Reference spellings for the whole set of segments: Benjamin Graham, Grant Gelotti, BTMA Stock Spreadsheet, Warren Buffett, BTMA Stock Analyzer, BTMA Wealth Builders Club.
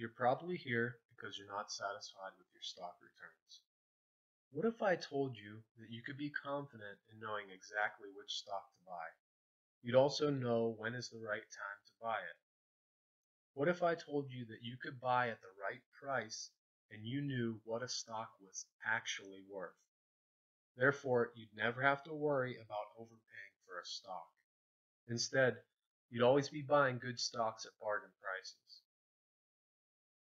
You're probably here because you're not satisfied with your stock returns. What if I told you that you could be confident in knowing exactly which stock to buy? You'd also know when is the right time to buy it. What if I told you that you could buy at the right price and you knew what a stock was actually worth? Therefore, you'd never have to worry about overpaying for a stock. Instead, you'd always be buying good stocks at bargain prices.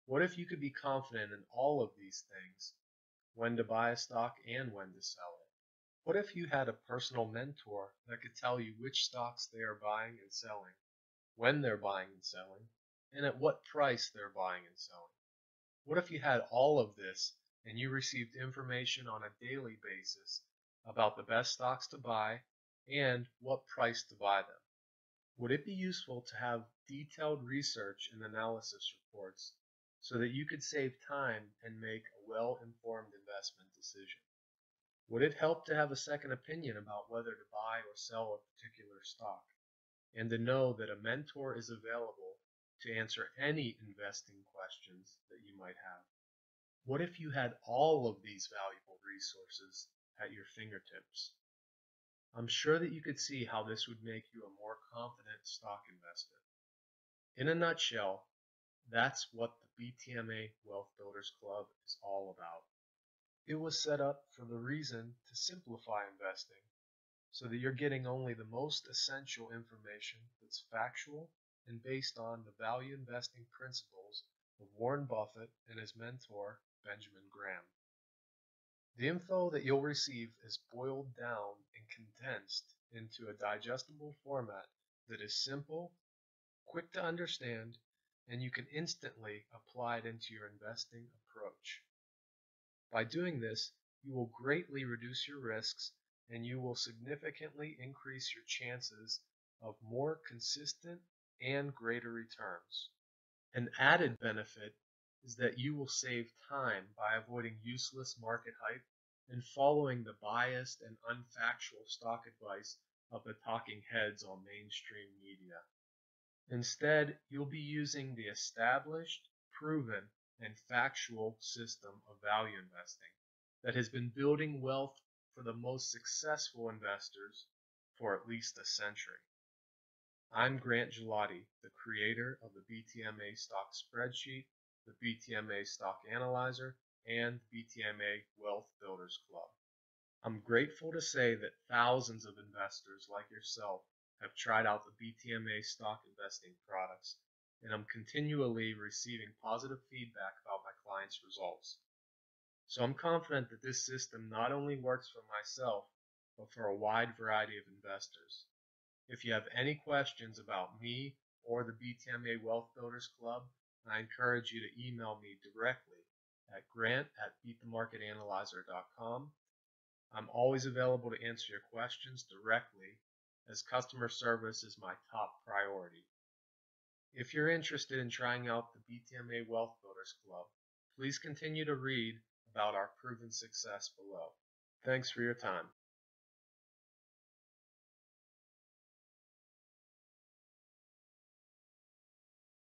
What if you could be confident in all of these things, when to buy a stock and when to sell it? What if you had a personal mentor that could tell you which stocks they are buying and selling, when they're buying and selling, and at what price they're buying and selling? What if you had all of this and you received information on a daily basis about the best stocks to buy and what price to buy them? Would it be useful to have detailed research and analysis reports so that you could save time and make a well-informed investment decision? Would it help to have a second opinion about whether to buy or sell a particular stock, and to know that a mentor is available to answer any investing questions that you might have? What if you had all of these valuable resources at your fingertips? I'm sure that you could see how this would make you a more confident stock investor. In a nutshell, that's what the BTMA Wealth Builders Club is all about. It was set up for the reason to simplify investing so that you're getting only the most essential information that's factual and based on the value investing principles of Warren Buffett and his mentor, Benjamin Graham. The info that you'll receive is boiled down and condensed into a digestible format that is simple, quick to understand, and you can instantly apply it into your investing approach. By doing this, you will greatly reduce your risks and you will significantly increase your chances of more consistent and greater returns. An added benefit is that you will save time by avoiding useless market hype and following the biased and unfactual stock advice of the talking heads on mainstream media. Instead, you'll be using the established, proven, and factual system of value investing that has been building wealth for the most successful investors for at least a century. I'm Grant Gelotti, the creator of the BTMA Stock Spreadsheet, the BTMA Stock Analyzer, and BTMA Wealth Builders Club. I'm grateful to say that thousands of investors like yourself have tried out the BTMA stock investing products, and I'm continually receiving positive feedback about my clients' results. So I'm confident that this system not only works for myself, but for a wide variety of investors. If you have any questions about me or the BTMA Wealth Builders Club, I encourage you to email me directly at grant@beatthemarketanalyzer.com. I'm always available to answer your questions directly, as customer service is my top priority. If you're interested in trying out the BTMA Wealth Builders Club, please continue to read about our proven success below. Thanks for your time.